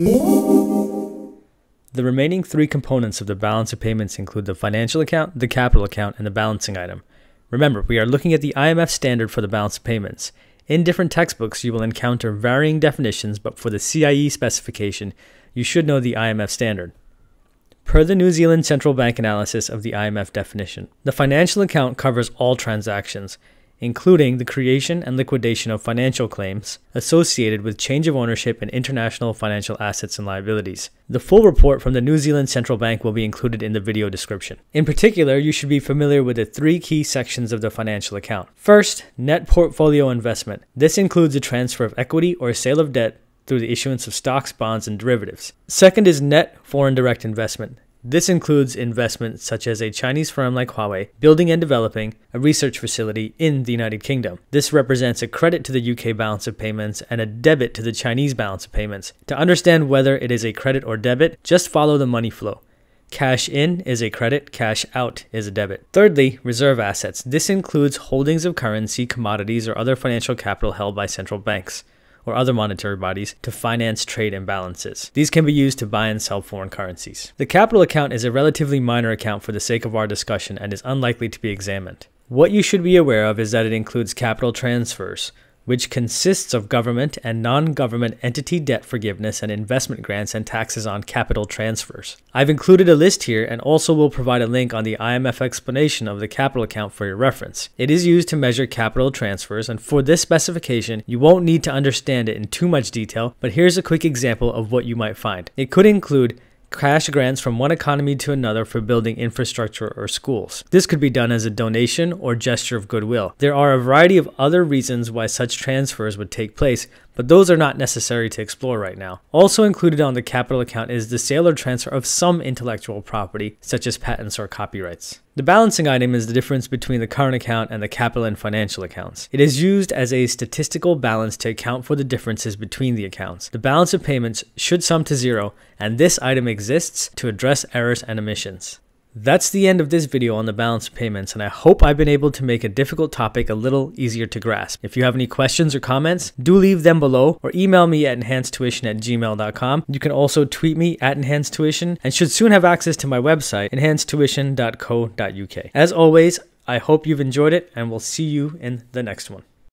The remaining three components of the balance of payments include the financial account, the capital account, and the balancing item. Remember, we are looking at the IMF standard for the balance of payments. In different textbooks, you will encounter varying definitions, but for the CIE specification, you should know the IMF standard. Per the New Zealand Central Bank analysis of the IMF definition, the financial account covers all transactions, including the creation and liquidation of financial claims associated with change of ownership in international financial assets and liabilities. The full report from the New Zealand Central Bank will be included in the video description. In particular, you should be familiar with the three key sections of the financial account. First, net portfolio investment. This includes the transfer of equity or sale of debt through the issuance of stocks, bonds, and derivatives. Second is net foreign direct investment. This includes investment such as a Chinese firm like Huawei building and developing a research facility in the United Kingdom. This represents a credit to the UK balance of payments and a debit to the Chinese balance of payments. To understand whether it is a credit or debit, just follow the money flow. Cash in is a credit, cash out is a debit. Thirdly, reserve assets. This includes holdings of currency, commodities, or other financial capital held by central banks or other monetary bodies to finance trade imbalances. These can be used to buy and sell foreign currencies. The capital account is a relatively minor account for the sake of our discussion and is unlikely to be examined. What you should be aware of is that it includes capital transfers, which consists of government and non-government entity debt forgiveness and investment grants and taxes on capital transfers. I've included a list here and also will provide a link on the IMF explanation of the capital account for your reference. It is used to measure capital transfers, and for this specification, you won't need to understand it in too much detail, but here's a quick example of what you might find. It could include cash grants from one economy to another for building infrastructure or schools. This could be done as a donation or gesture of goodwill. There are a variety of other reasons why such transfers would take place, but those are not necessary to explore right now. Also included on the capital account is the sale or transfer of some intellectual property, such as patents or copyrights. The balancing item is the difference between the current account and the capital and financial accounts. It is used as a statistical balance to account for the differences between the accounts. The balance of payments should sum to zero, and this item exists to address errors and omissions. That's the end of this video on the balance of payments, and I hope I've been able to make a difficult topic a little easier to grasp. If you have any questions or comments, do leave them below or email me at enhancetuition@gmail.com. You can also tweet me at enhancetuition and should soon have access to my website, enhancetuition.co.uk. As always, I hope you've enjoyed it, and we'll see you in the next one.